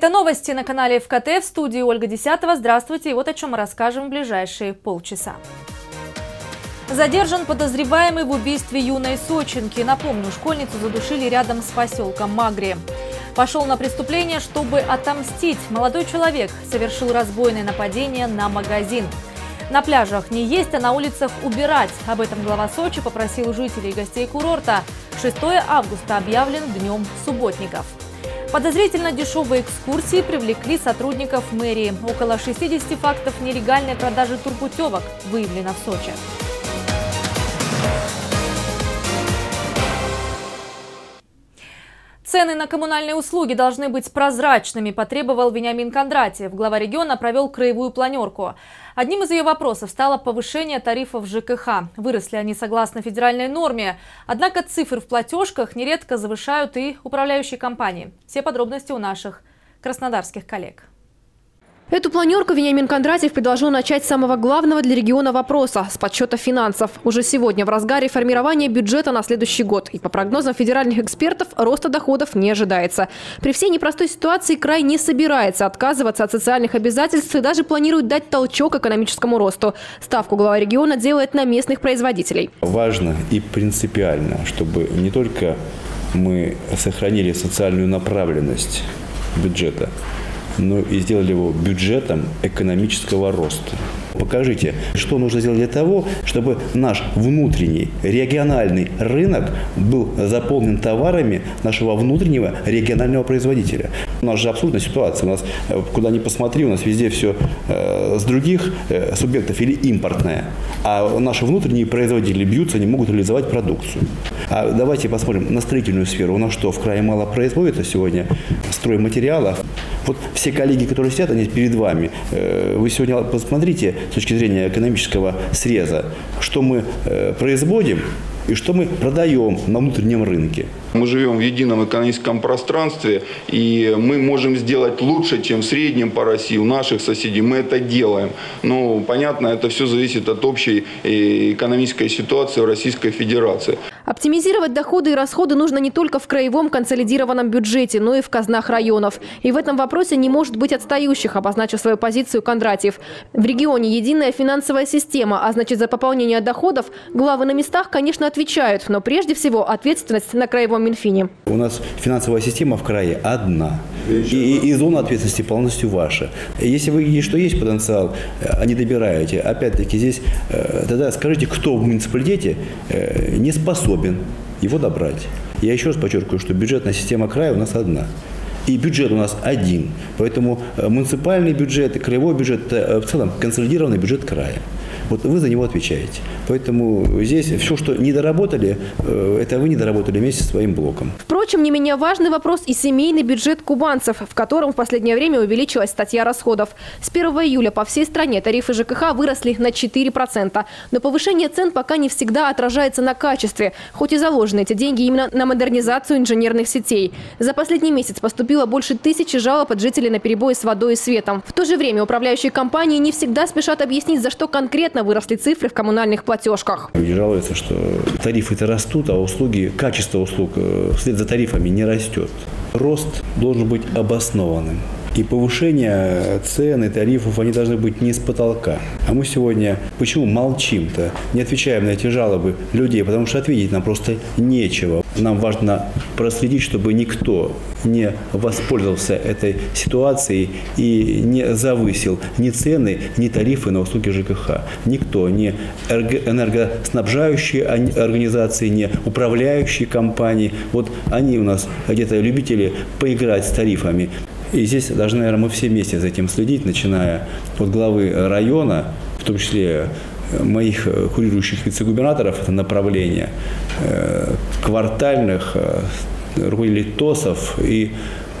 Это новости на канале Эфкате. В студии Ольга Десятова. Здравствуйте. И вот о чем мы расскажем в ближайшие полчаса. Задержан подозреваемый в убийстве юной сочинки. Напомню, школьницу задушили рядом с поселком Магри. Пошел на преступление, чтобы отомстить. Молодой человек совершил разбойное нападение на магазин. На пляжах не есть, а на улицах убирать. Об этом глава Сочи попросил жителей и гостей курорта. 6 августа объявлен днем субботников. Подозрительно дешевые экскурсии привлекли сотрудников мэрии. Около 60 фактов нелегальной продажи турпутевок выявлено в Сочи. Цены на коммунальные услуги должны быть прозрачными, потребовал Вениамин Кондратьев. Глава региона провел краевую планерку. Одним из ее вопросов стало повышение тарифов ЖКХ. Выросли они согласно федеральной норме. Однако цифры в платежках нередко завышают и управляющие компании. Все подробности у наших краснодарских коллег. Эту планерку Вениамин Кондратьев предложил начать с самого главного для региона вопроса – с подсчета финансов. Уже сегодня в разгаре формирование бюджета на следующий год. И по прогнозам федеральных экспертов, роста доходов не ожидается. При всей непростой ситуации край не собирается отказываться от социальных обязательств и даже планирует дать толчок экономическому росту. Ставку глава региона делает на местных производителей. Важно и принципиально, чтобы не только мы сохранили социальную направленность бюджета, но и сделали его бюджетом экономического роста. Покажите, что нужно сделать для того, чтобы наш внутренний региональный рынок был заполнен товарами нашего внутреннего регионального производителя. У нас же абсурдная ситуация. У нас, куда ни посмотри, у нас везде все с других субъектов или импортное. А наши внутренние производители бьются, не могут реализовать продукцию. А давайте посмотрим на строительную сферу. У нас что, в крае мало производится сегодня стройматериалов? Вот все коллеги, которые сидят, они перед вами. Вы сегодня посмотрите с точки зрения экономического среза, что мы производим и что мы продаем на внутреннем рынке. Мы живем в едином экономическом пространстве, и мы можем сделать лучше, чем в среднем по России, у наших соседей. Мы это делаем. Но, понятно, это все зависит от общей экономической ситуации в Российской Федерации. Оптимизировать доходы и расходы нужно не только в краевом консолидированном бюджете, но и в казнах районов. И в этом вопросе не может быть отстающих, обозначил свою позицию Кондратьев. В регионе единая финансовая система, а значит, за пополнение доходов главы на местах, конечно, отвечают, но прежде всего ответственность на краевом Минфине. У нас финансовая система в крае одна. И зона ответственности полностью ваша. Если вы видите, что есть потенциал, не добираете. Опять-таки здесь тогда скажите, кто в муниципалитете не способен его добрать. Я еще раз подчеркиваю, что бюджетная система края у нас одна. И бюджет у нас один. Поэтому муниципальный бюджет и краевой бюджет – в целом консолидированный бюджет края. Вот вы за него отвечаете. Поэтому здесь все, что не доработали, это вы не доработали вместе со своим блоком. Впрочем, не менее важный вопрос и семейный бюджет кубанцев, в котором в последнее время увеличилась статья расходов. С 1 июля по всей стране тарифы ЖКХ выросли на 4%. Но повышение цен пока не всегда отражается на качестве, хоть и заложены эти деньги именно на модернизацию инженерных сетей. За последний месяц поступило больше 1000 жалоб от жителей на перебои с водой и светом. В то же время управляющие компании не всегда спешат объяснить, за что конкретно выросли цифры в коммунальных платежках. Люди жалуются, что тарифы-то растут, а услуги, качество услуг вслед за тарифами не растет. Рост должен быть обоснованным. И повышение цен и тарифов, они должны быть не с потолка. А мы сегодня почему молчим-то, не отвечаем на эти жалобы людей, потому что ответить нам просто нечего. Нам важно проследить, чтобы никто не воспользовался этой ситуацией и не завысил ни цены, ни тарифы на услуги ЖКХ. Никто, ни энергоснабжающие организации, ни управляющие компании. Вот они у нас где-то любители поиграть с тарифами. И здесь должны, наверное, мы все вместе за этим следить, начиная от главы района, в том числе моих курирующих вице-губернаторов, это направление, квартальных руководителей ТОСов и,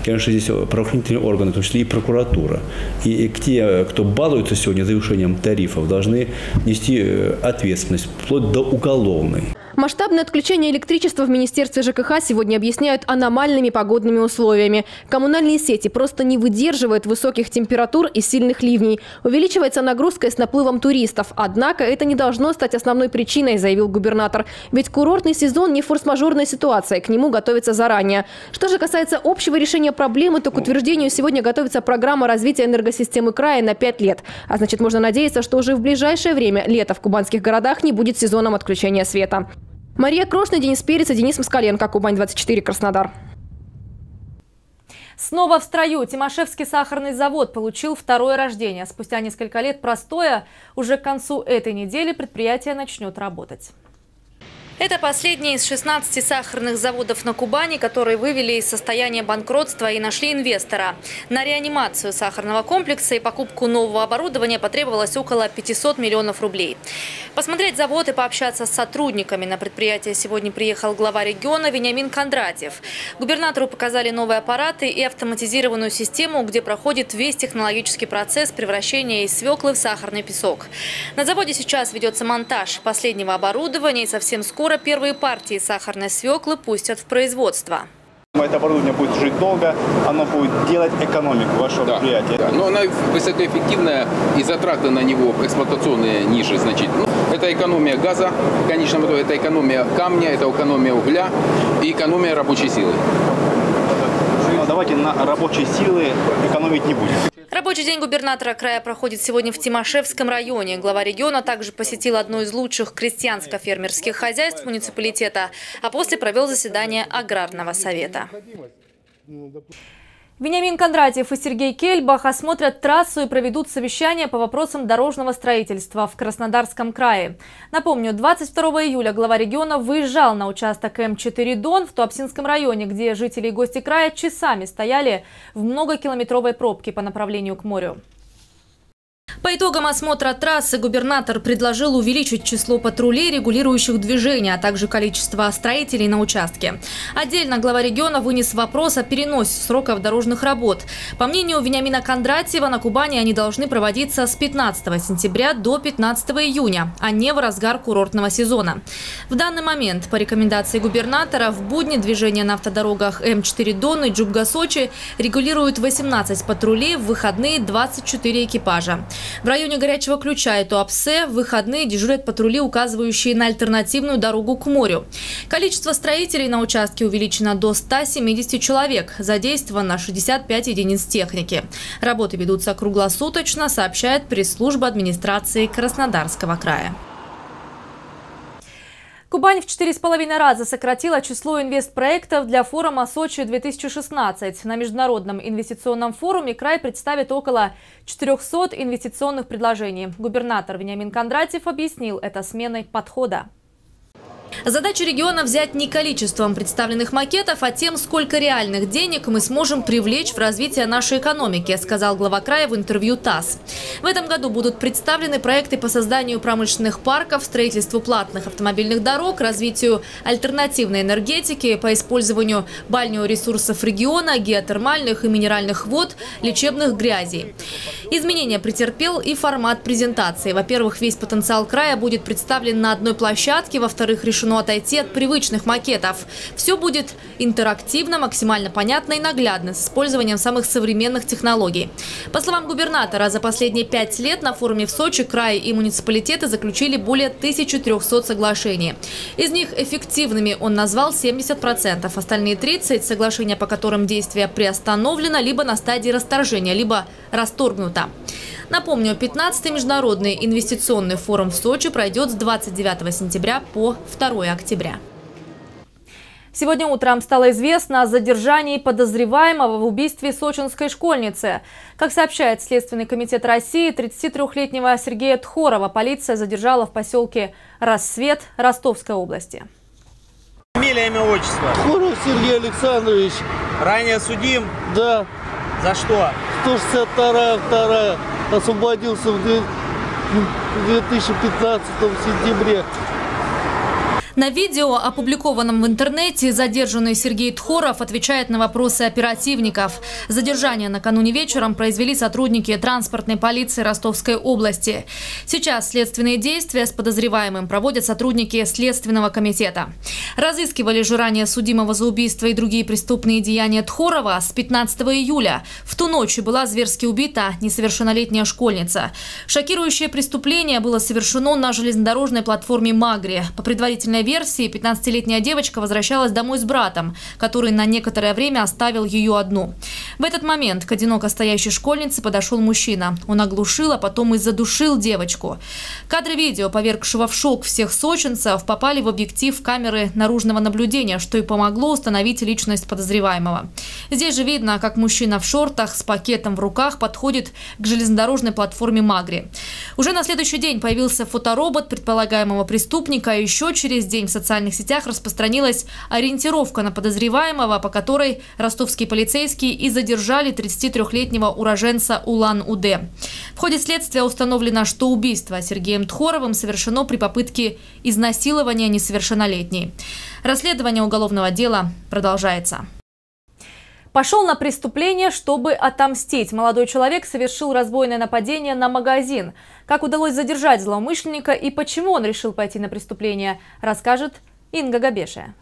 конечно, здесь правоохранительные органы, в том числе и прокуратура. И те, кто балуется сегодня завышением тарифов, должны нести ответственность вплоть до уголовной. Масштабное отключение электричества в Министерстве ЖКХ сегодня объясняют аномальными погодными условиями. Коммунальные сети просто не выдерживают высоких температур и сильных ливней. Увеличивается нагрузка и с наплывом туристов. Однако это не должно стать основной причиной, заявил губернатор. Ведь курортный сезон не форс-мажорная ситуация, к нему готовится заранее. Что же касается общего решения проблемы, то к утверждению сегодня готовится программа развития энергосистемы края на 5 лет. А значит, можно надеяться, что уже в ближайшее время лето в кубанских городах не будет сезоном отключения света. Мария Крошна, Денис Перец и Денис Москаленко. Кубань, 24, Краснодар. Снова в строю. Тимашевский сахарный завод получил второе рождение. Спустя несколько лет простоя, уже к концу этой недели предприятие начнет работать. Это последний из 16 сахарных заводов на Кубани, которые вывели из состояния банкротства и нашли инвестора. На реанимацию сахарного комплекса и покупку нового оборудования потребовалось около 500 миллионов рублей. Посмотреть завод и пообщаться с сотрудниками на предприятие сегодня приехал глава региона Вениамин Кондратьев. Губернатору показали новые аппараты и автоматизированную систему, где проходит весь технологический процесс превращения из свеклы в сахарный песок. На заводе сейчас ведется монтаж последнего оборудования и совсем скоро первые партии сахарной свеклы пустят в производство. Это оборудование будет жить долго, оно будет делать экономику вашего предприятия. Да. Но оно высокоэффективное и затраты на него эксплуатационные ниже значительно. Это экономия газа, в конечном итоге это экономия камня, это экономия угля и экономия рабочей силы. Давайте на рабочей силы экономить не будем. Рабочий день губернатора края проходит сегодня в Тимашевском районе. Глава региона также посетил одно из лучших крестьянско-фермерских хозяйств муниципалитета, а после провел заседание аграрного совета. Вениамин Кондратьев и Сергей Кельбах осмотрят трассу и проведут совещание по вопросам дорожного строительства в Краснодарском крае. Напомню, 22 июля глава региона выезжал на участок М4 Дон в Туапсинском районе, где жители и гости края часами стояли в многокилометровой пробке по направлению к морю. По итогам осмотра трассы губернатор предложил увеличить число патрулей, регулирующих движение, а также количество строителей на участке. Отдельно глава региона вынес вопрос о переносе сроков дорожных работ. По мнению Вениамина Кондратьева, на Кубани они должны проводиться с 15 сентября до 15 июня, а не в разгар курортного сезона. В данный момент, по рекомендации губернатора, в будни движение на автодорогах М4 Дон и Джубга-Сочи регулируют 18 патрулей, в выходные 24 экипажа. В районе Горячего Ключа и Туапсе в выходные дежурят патрули, указывающие на альтернативную дорогу к морю. Количество строителей на участке увеличено до 170 человек. Задействовано 65 единиц техники. Работы ведутся круглосуточно, сообщает пресс-служба администрации Краснодарского края. Кубань в 4,5 раза сократила число инвестпроектов для форума «Сочи-2016». На Международном инвестиционном форуме край представит около 400 инвестиционных предложений. Губернатор Вениамин Кондратьев объяснил это сменой подхода. Задача региона взять не количеством представленных макетов, а тем, сколько реальных денег мы сможем привлечь в развитие нашей экономики, сказал глава края в интервью ТАСС. В этом году будут представлены проекты по созданию промышленных парков, строительству платных автомобильных дорог, развитию альтернативной энергетики, по использованию балнеоресурсов региона, геотермальных и минеральных вод, лечебных грязей. Изменения претерпел и формат презентации. Во-первых, весь потенциал края будет представлен на одной площадке, во-вторых, решено отойти от привычных макетов. Все будет интерактивно, максимально понятно и наглядно, с использованием самых современных технологий. По словам губернатора, за последние 5 лет на форуме в Сочи край и муниципалитеты заключили более 1300 соглашений. Из них эффективными он назвал 70%, остальные 30 – соглашения, по которым действие приостановлено, либо на стадии расторжения, либо расторгнуто. Напомню, 15-й международный инвестиционный форум в Сочи пройдет с 29 сентября по 2 октября. Сегодня утром стало известно о задержании подозреваемого в убийстве сочинской школьницы. Как сообщает Следственный комитет России, 33-летнего Сергея Тхорова полиция задержала в поселке Рассвет Ростовской области. Фамилия, имя, отчество? Тхоров Сергей Александрович. Ранее судим? Да. За что? 162-я, освободился в 2015 сентябре. На видео, опубликованном в интернете, задержанный Сергей Тхоров отвечает на вопросы оперативников. Задержание накануне вечером произвели сотрудники транспортной полиции Ростовской области. Сейчас следственные действия с подозреваемым проводят сотрудники Следственного комитета. Разыскивали же ранее судимого за убийство и другие преступные деяния Тхорова с 15 июля. В ту ночь была зверски убита несовершеннолетняя школьница. Шокирующее преступление было совершено на железнодорожной платформе «Магри». По предварительной версии, 15-летняя девочка возвращалась домой с братом, который на некоторое время оставил ее одну. В этот момент к одиноко стоящей школьнице подошел мужчина. Он оглушил, а потом и задушил девочку. Кадры видео, повергшего в шок всех сочинцев, попали в объектив камеры наружного наблюдения, что и помогло установить личность подозреваемого. Здесь же видно, как мужчина в шортах с пакетом в руках подходит к железнодорожной платформе «Магри». Уже на следующий день появился фоторобот предполагаемого преступника, а еще через день в социальных сетях распространилась ориентировка на подозреваемого, по которой ростовские полицейские и задержали 33-летнего уроженца Улан-Удэ. В ходе следствия установлено, что убийство Сергеем Тхоровым совершено при попытке изнасилования несовершеннолетней. Расследование уголовного дела продолжается. Пошел на преступление, чтобы отомстить. Молодой человек совершил разбойное нападение на магазин. Как удалось задержать злоумышленника и почему он решил пойти на преступление, расскажет Инга Габешева.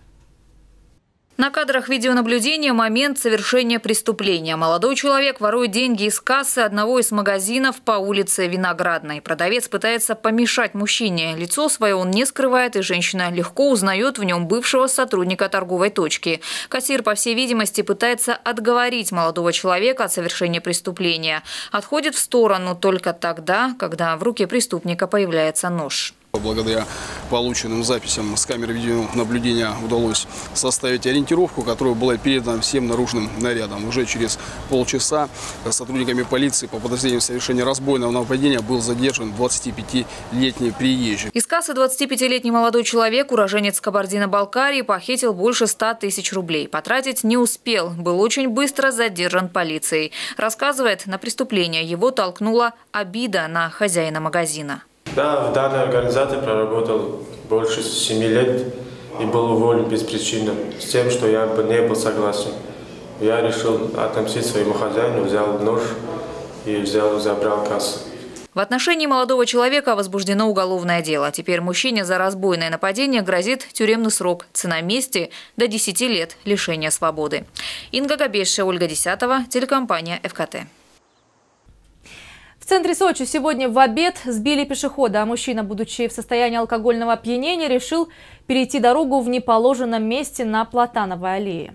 На кадрах видеонаблюдения момент совершения преступления. Молодой человек ворует деньги из кассы одного из магазинов по улице Виноградной. Продавец пытается помешать мужчине. Лицо свое он не скрывает, и женщина легко узнает в нем бывшего сотрудника торговой точки. Кассир, по всей видимости, пытается отговорить молодого человека от совершения преступления. Отходит в сторону только тогда, когда в руке преступника появляется нож. Благодаря полученным записям с камер видеонаблюдения удалось составить ориентировку, которая была передана всем наружным нарядам. Уже через полчаса сотрудниками полиции по подозрению в совершении разбойного нападения был задержан 25-летний приезжий. Из кассы 25-летний молодой человек, уроженец Кабардино-Балкарии, похитил больше 100 тысяч рублей. Потратить не успел, был очень быстро задержан полицией. Рассказывает, на преступление его толкнула обида на хозяина магазина. Да, в данной организации проработал больше 7 лет и был уволен без причины, с тем, что я не был согласен. Я решил отомстить своему хозяину, взял нож и забрал кассу. В отношении молодого человека возбуждено уголовное дело. Теперь мужчине за разбойное нападение грозит тюремный срок. Цена мести – до 10 лет лишения свободы. Инга Габешева, Ольга Десятова, телекомпания «Эфкате». В центре Сочи сегодня в обед сбили пешехода, а мужчина, будучи в состоянии алкогольного опьянения, решил перейти дорогу в неположенном месте на Платановой аллее.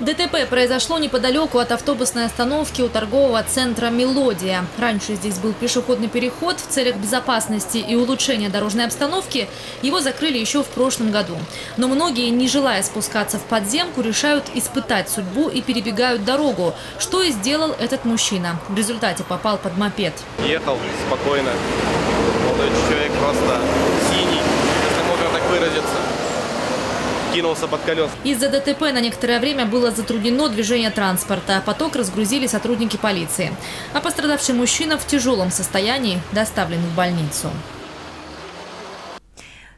ДТП произошло неподалеку от автобусной остановки у торгового центра «Мелодия». Раньше здесь был пешеходный переход. В целях безопасности и улучшения дорожной обстановки его закрыли еще в прошлом году. Но многие, не желая спускаться в подземку, решают испытать судьбу и перебегают дорогу, что и сделал этот мужчина. В результате попал под мопед. Ехал спокойно. Молодой человек просто синий, если можно так выразиться. Кинулся под колеса. Из-за ДТП на некоторое время было затруднено движение транспорта. Поток разгрузили сотрудники полиции. А пострадавший мужчина в тяжелом состоянии доставлен в больницу.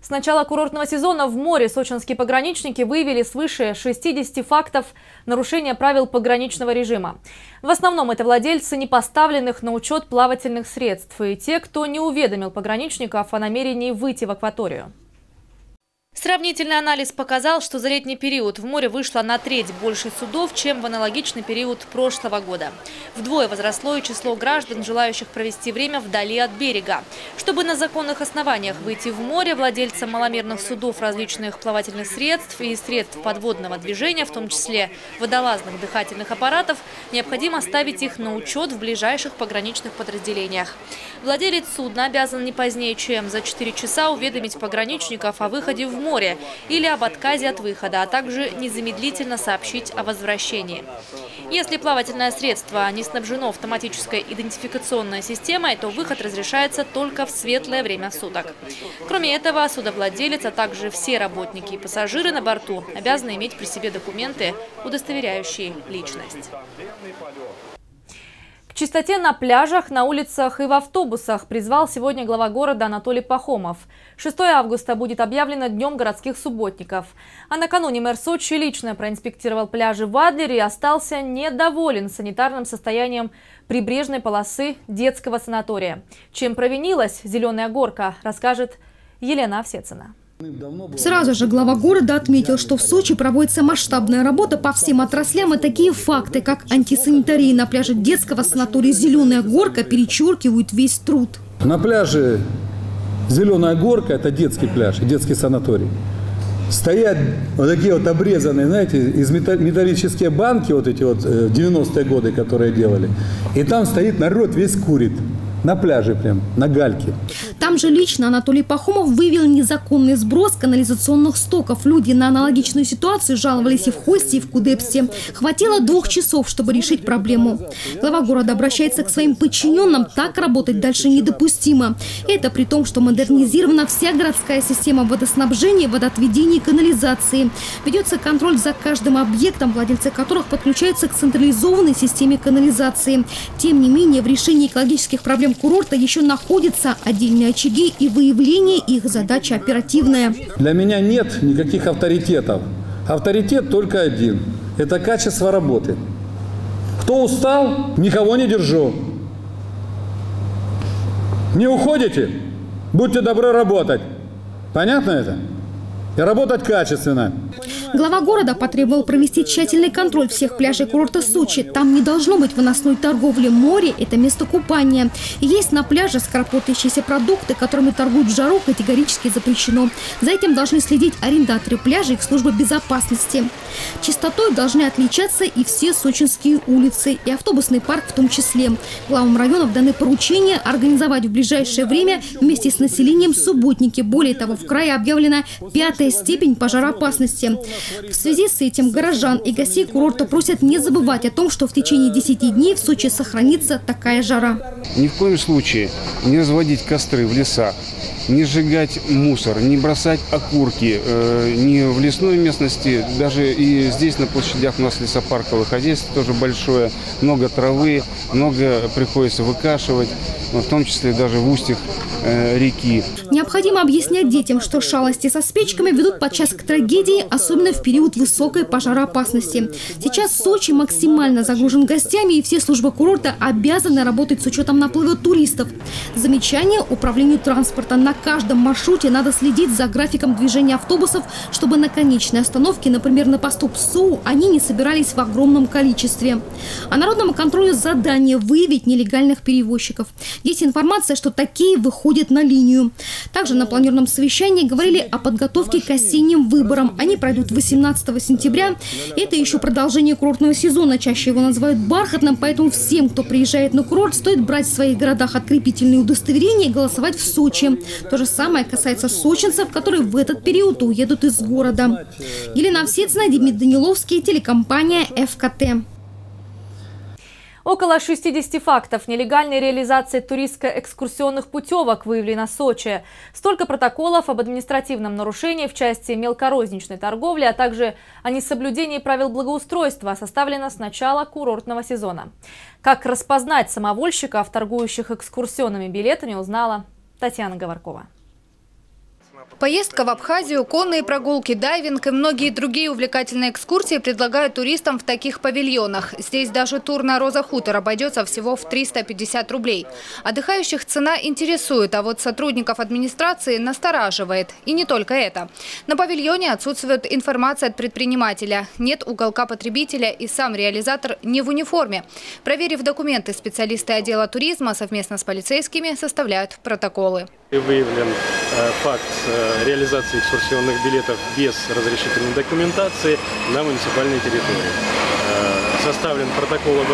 С начала курортного сезона в море сочинские пограничники выявили свыше 60 фактов нарушения правил пограничного режима. В основном это владельцы непоставленных на учет плавательных средств и те, кто не уведомил пограничников о намерении выйти в акваторию. Сравнительный анализ показал, что за летний период в море вышло на треть больше судов, чем в аналогичный период прошлого года. Вдвое возросло и число граждан, желающих провести время вдали от берега. Чтобы на законных основаниях выйти в море, владельцам маломерных судов, различных плавательных средств и средств подводного движения, в том числе водолазных дыхательных аппаратов, необходимо ставить их на учет в ближайших пограничных подразделениях. Владелец судна обязан не позднее, чем за 4 часа уведомить пограничников о выходе в море или об отказе от выхода, а также незамедлительно сообщить о возвращении. Если плавательное средство не снабжено автоматической идентификационной системой, то выход разрешается только в светлое время суток. Кроме этого, судовладелец, а также все работники и пассажиры на борту обязаны иметь при себе документы, удостоверяющие личность. К чистоте на пляжах, на улицах и в автобусах призвал сегодня глава города Анатолий Пахомов. 6 августа будет объявлено Днем городских субботников. А накануне мэр Сочи лично проинспектировал пляжи в Адлере и остался недоволен санитарным состоянием прибрежной полосы детского санатория. Чем провинилась «Зеленая горка», расскажет Елена Овсецена. Сразу же глава города отметил, что в Сочи проводится масштабная работа по всем отраслям, и такие факты, как антисанитария на пляже детского санатория «Зеленая горка», перечеркивают весь труд. На пляже «Зеленая горка» – это детский пляж, детский санаторий. Стоят вот такие вот обрезанные, знаете, из металлические банки, вот эти вот 90-е годы, которые делали. И там стоит народ, весь курит. На пляже прям, на гальке. Там же лично Анатолий Пахомов вывел незаконный сброс канализационных стоков. Люди на аналогичную ситуацию жаловались и в Хосте, и в Кудепсе. Хватило 2 часов, чтобы решить проблему. Глава города обращается к своим подчиненным. Так работать дальше недопустимо. Это при том, что модернизирована вся городская система водоснабжения, водоотведения и канализации. Ведется контроль за каждым объектом, владельцы которых подключаются к централизованной системе канализации. Тем не менее, в решении экологических проблем курорта еще находятся отдельные очаги, и выявление их задача оперативная. Для меня нет никаких авторитетов. Авторитет только один – это качество работы. Кто устал, никого не держу. Не уходите, будьте добры работать. Понятно это? И работать качественно. Глава города потребовал провести тщательный контроль всех пляжей курорта Сочи. Там не должно быть выносной торговли. Море – это место купания. Есть на пляже скоропортящиеся продукты, которыми торгуют в жару, категорически запрещено. За этим должны следить арендаторы пляжей и их службы безопасности. Чистотой должны отличаться и все сочинские улицы, и автобусный парк в том числе. Главам районов даны поручения организовать в ближайшее время вместе с населением субботники. Более того, в крае объявлена 5-я степень пожароопасности. В связи с этим горожан и гостей курорта просят не забывать о том, что в течение 10 дней в Сочи сохранится такая жара. Ни в коем случае не разводить костры в лесах, не сжигать мусор, не бросать окурки ни в лесной местности, даже и здесь на площадях у нас лесопарковое хозяйство тоже большое, много травы, много приходится выкашивать, в том числе даже в устьях реки. Необходимо объяснять детям, что шалости со спичками ведут подчас к трагедии, особенно в период высокой пожароопасности. Сейчас Сочи максимально загружен гостями, и все службы курорта обязаны работать с учетом наплыва туристов. Замечание управлению транспорта: на каждом маршруте надо следить за графиком движения автобусов, чтобы на конечной остановке, например, на посту ПСУ, они не собирались в огромном количестве. А народному контролю задание выявить нелегальных перевозчиков. Есть информация, что такие выходят на линию. Также на планерном совещании говорили о подготовке к осенним выборам. Они пройдут 18 сентября. Это еще продолжение курортного сезона. Чаще его называют бархатным, поэтому всем, кто приезжает на курорт, стоит брать в своих городах открепительные удостоверения и голосовать в Сочи. То же самое касается сочинцев, которые в этот период уедут из города. Елена Овсецина, Дмитрий Даниловский, телекомпания «Эфкате». Около 60 фактов нелегальной реализации туристско-экскурсионных путевок выявлено в Сочи. Столько протоколов об административном нарушении в части мелкорозничной торговли, а также о несоблюдении правил благоустройства составлено с начала курортного сезона. Как распознать самовольщиков, торгующих экскурсионными билетами, узнала Татьяна Говоркова. Поездка в Абхазию, конные прогулки, дайвинг и многие другие увлекательные экскурсии предлагают туристам в таких павильонах. Здесь даже тур на «Роза Хутор» обойдется всего в 350 рублей. Отдыхающих цена интересует, а вот сотрудников администрации настораживает. И не только это. На павильоне отсутствует информация от предпринимателя. Нет уголка потребителя, и сам реализатор не в униформе. Проверив документы, специалисты отдела туризма совместно с полицейскими составляют протоколы. Выявлен факт реализации экскурсионных билетов без разрешительной документации на муниципальной территории. Составлен протокол об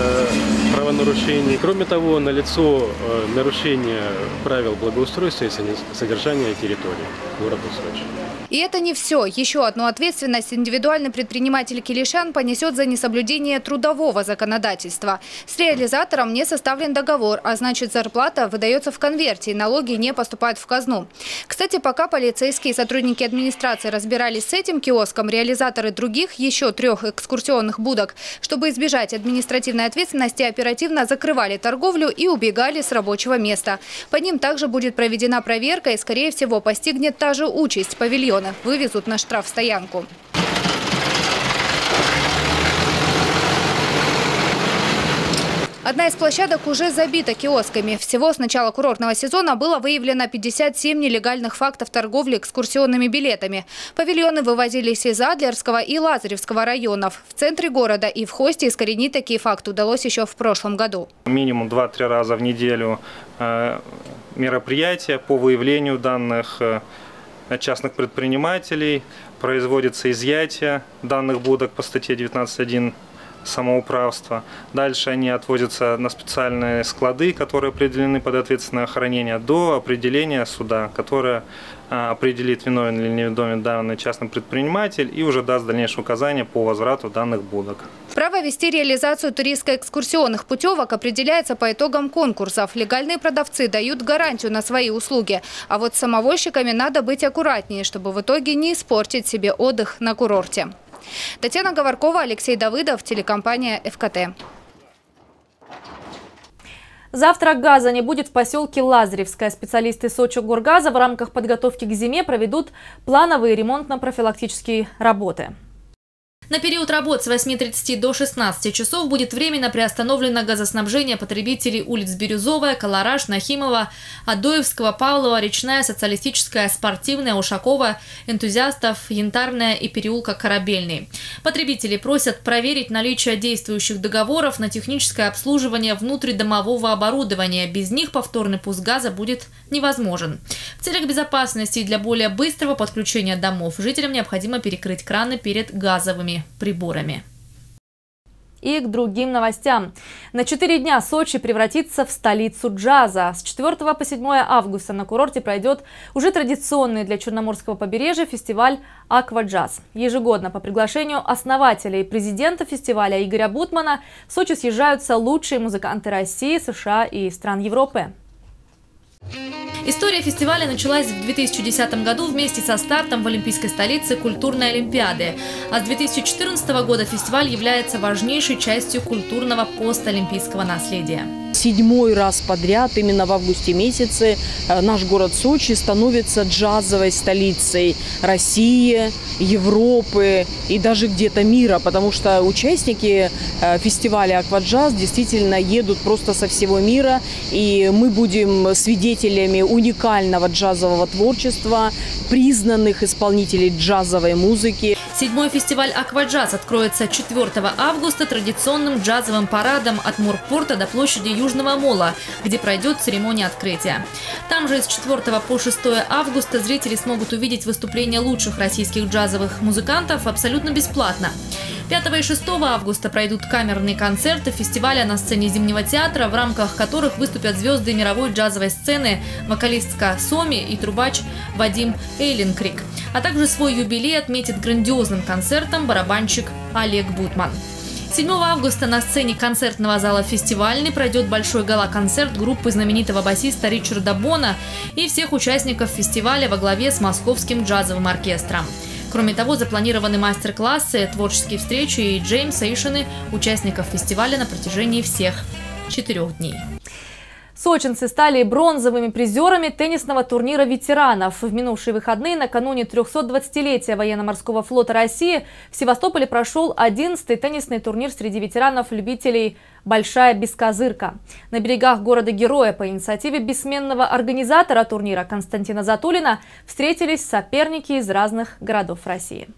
административном правонарушении. Кроме того, налицо нарушение правил благоустройства и содержания территории города Сочи. И это не все. Еще одну ответственность индивидуальный предприниматель килишан понесет за несоблюдение трудового законодательства. С реализатором не составлен договор, а значит, зарплата выдается в конверте, и налоги не поступают в казну. Кстати, пока полицейские и сотрудники администрации разбирались с этим киоском, реализаторы других еще 3 экскурсий экскурсионных будок. Чтобы избежать административной ответственности, оперативно закрывали торговлю и убегали с рабочего места. По ним также будет проведена проверка и, скорее всего, постигнет та же участь. Павильоны вывезут на штрафстоянку. Одна из площадок уже забита киосками. Всего с начала курортного сезона было выявлено 57 нелегальных фактов торговли экскурсионными билетами. Павильоны вывозились из Адлерского и Лазаревского районов. В центре города и в Хосте искоренить такие факты удалось еще в прошлом году. Минимум 2-3 раза в неделю мероприятия по выявлению данных частных предпринимателей. Производится изъятие данных будок по статье 19.1. самоуправства. Дальше они отводятся на специальные склады, которые определены под ответственное хранение до определения суда, которое определит, виновен или невиновен данный частный предприниматель и уже даст дальнейшие указания по возврату данных будок. Право вести реализацию туристско-экскурсионных путевок определяется по итогам конкурсов. Легальные продавцы дают гарантию на свои услуги. А вот с самовольщиками надо быть аккуратнее, чтобы в итоге не испортить себе отдых на курорте. Татьяна Говоркова, Алексей Давыдов, телекомпания «Эфкате». Завтра газа не будет в поселке Лазаревское. Специалисты Сочи-Горгаза в рамках подготовки к зиме проведут плановые ремонтно-профилактические работы. На период работ с 8:30 до 16 часов будет временно приостановлено газоснабжение потребителей улиц Бирюзовая, Калараш, Нахимова, Адоевского, Павлова, Речная, Социалистическая, Спортивная, Ушакова, Энтузиастов, Янтарная и переулка Корабельный. Потребители просят проверить наличие действующих договоров на техническое обслуживание внутридомового оборудования. Без них повторный пуск газа будет невозможен. В целях безопасности и для более быстрого подключения домов жителям необходимо перекрыть краны перед газовыми приборами. И к другим новостям. На 4 дня Сочи превратится в столицу джаза. С 4 по 7 августа на курорте пройдет уже традиционный для Черноморского побережья фестиваль «Акваджаз». Ежегодно по приглашению основателя и президента фестиваля Игоря Бутмана в Сочи съезжаются лучшие музыканты России, США и стран Европы. История фестиваля началась в 2010 году вместе со стартом в Олимпийской столице культурной олимпиады. А с 2014 года фестиваль является важнейшей частью культурного постолимпийского наследия. 7-й раз подряд, именно в августе месяце, наш город Сочи становится джазовой столицей России, Европы и даже где-то мира, потому что участники фестиваля «Акваджаз» действительно едут просто со всего мира, и мы будем свидетелями уникального джазового творчества, признанных исполнителей джазовой музыки. 7-й фестиваль «Акваджаз» откроется 4 августа традиционным джазовым парадом от Мурпорта до площади Южного мола, где пройдет церемония открытия. Там же с 4 по 6 августа зрители смогут увидеть выступления лучших российских джазовых музыкантов абсолютно бесплатно. 5 и 6 августа пройдут камерные концерты фестиваля на сцене Зимнего театра, в рамках которых выступят звезды мировой джазовой сцены, вокалистка Соми и трубач Вадим Эйленкрик. А также свой юбилей отметит грандиозным концертом барабанщик Олег Бутман. 7 августа на сцене концертного зала «Фестивальный» пройдет большой гала-концерт группы знаменитого басиста Ричарда Бона и всех участников фестиваля во главе с Московским джазовым оркестром. Кроме того, запланированы мастер-классы, творческие встречи и джейм-сейшены участников фестиваля на протяжении всех 4 дней. Сочинцы стали бронзовыми призерами теннисного турнира ветеранов. В минувшие выходные, накануне 320-летия военно-морского флота России, в Севастополе прошел 11-й теннисный турнир среди ветеранов-любителей «Большая бескозырка». На берегах города-героя по инициативе бессменного организатора турнира Константина Затулина встретились соперники из разных городов России.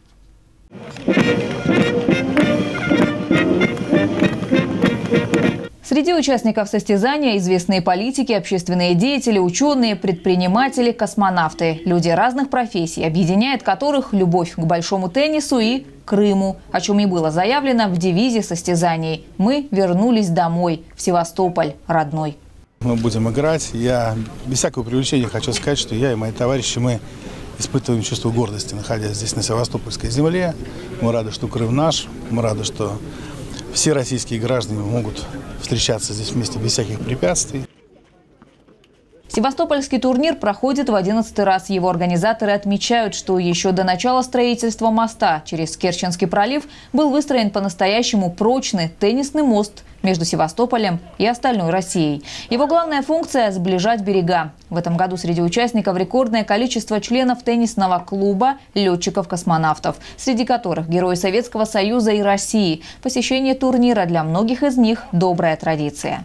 Среди участников состязания известные политики, общественные деятели, ученые, предприниматели, космонавты. Люди разных профессий, объединяет которых любовь к большому теннису и Крыму, о чем и было заявлено в девизе состязаний. «Мы вернулись домой, в Севастополь родной». Мы будем играть. Я без всякого привлечения хочу сказать, что я и мои товарищи, мы испытываем чувство гордости, находясь здесь на севастопольской земле. Мы рады, что Крым наш, мы рады, что все российские граждане могут встречаться здесь вместе без всяких препятствий. Севастопольский турнир проходит в 11-й раз. Его организаторы отмечают, что еще до начала строительства моста через Керченский пролив был выстроен по-настоящему прочный теннисный мост между Севастополем и остальной Россией. Его главная функция – сближать берега. В этом году среди участников рекордное количество членов теннисного клуба летчиков-космонавтов, среди которых герои Советского Союза и России. Посещение турнира для многих из них – добрая традиция.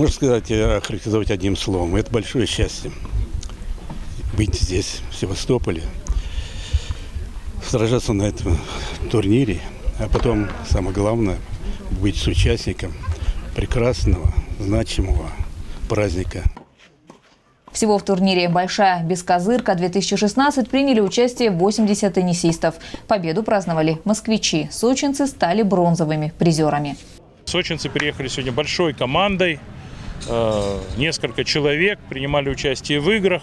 Можно сказать, охарактеризовать одним словом. Это большое счастье быть здесь, в Севастополе, сражаться на этом турнире, а потом, самое главное, быть соучастником прекрасного, значимого праздника. Всего в турнире «Большая бескозырка-2016» приняли участие 80 теннисистов. Победу праздновали москвичи. Сочинцы стали бронзовыми призерами. Сочинцы приехали сегодня большой командой. Несколько человек принимали участие в играх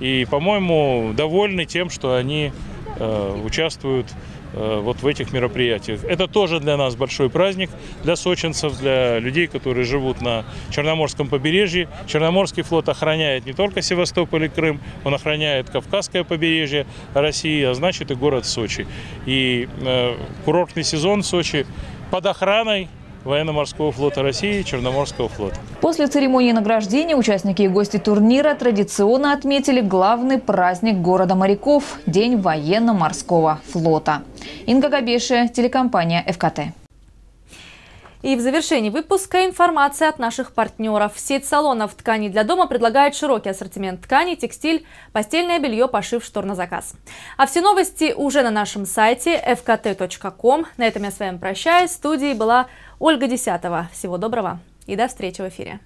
и, по-моему, довольны тем, что они участвуют вот в этих мероприятиях. Это тоже для нас большой праздник, для сочинцев, для людей, которые живут на Черноморском побережье. Черноморский флот охраняет не только Севастополь и Крым, он охраняет Кавказское побережье России, а значит и город Сочи. И курортный сезон Сочи под охраной Военно-морского флота России и Черноморского флота. После церемонии награждения участники и гости турнира традиционно отметили главный праздник города моряков – День военно-морского флота. Инга Габешева, телекомпания «Эфкате». И в завершении выпуска информация от наших партнеров. Сеть салонов тканей для дома предлагает широкий ассортимент тканей, текстиль, постельное белье, пошив, штор на заказ. А все новости уже на нашем сайте fkt.com. На этом я с вами прощаюсь. В студии была Ольга Десятова. Всего доброго и до встречи в эфире.